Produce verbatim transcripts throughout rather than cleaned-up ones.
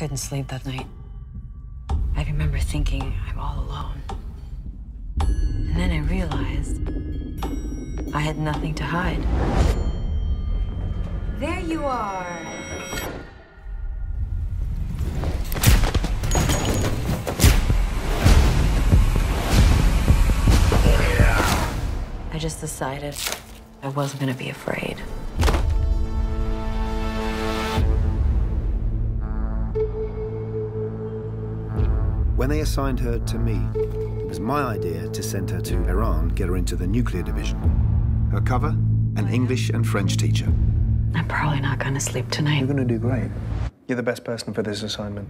couldn't sleep that night. I remember thinking I'm all alone. And then I realized I had nothing to hide. There you are. I just decided I wasn't going to be afraid. When they assigned her to me, it was my idea to send her to Iran, get her into the nuclear division. Her cover, an English and French teacher. I'm probably not going to sleep tonight. You're going to do great. You're the best person for this assignment.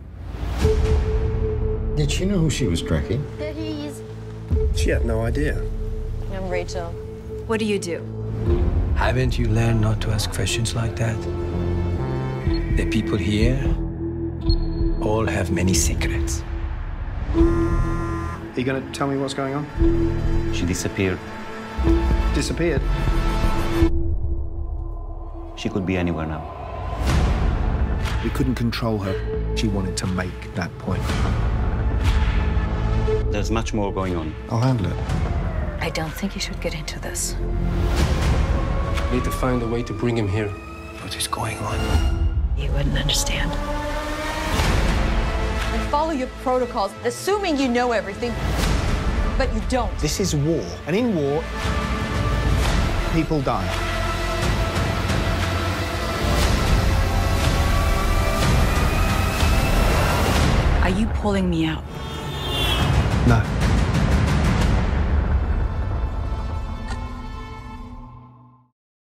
Did she know who she was tracking? There he is. She had no idea. I'm Rachel. What do you do? Haven't you learned not to ask questions like that? The people here all have many secrets. Are you going to tell me what's going on? She disappeared. Disappeared? She could be anywhere now. We couldn't control her. She wanted to make that point. There's much more going on. I'll handle it. I don't think you should get into this. We need to find a way to bring him here. What is going on? You wouldn't understand. Follow your protocols, assuming you know everything, but you don't. This is war, and in war, people die. Are you pulling me out? No.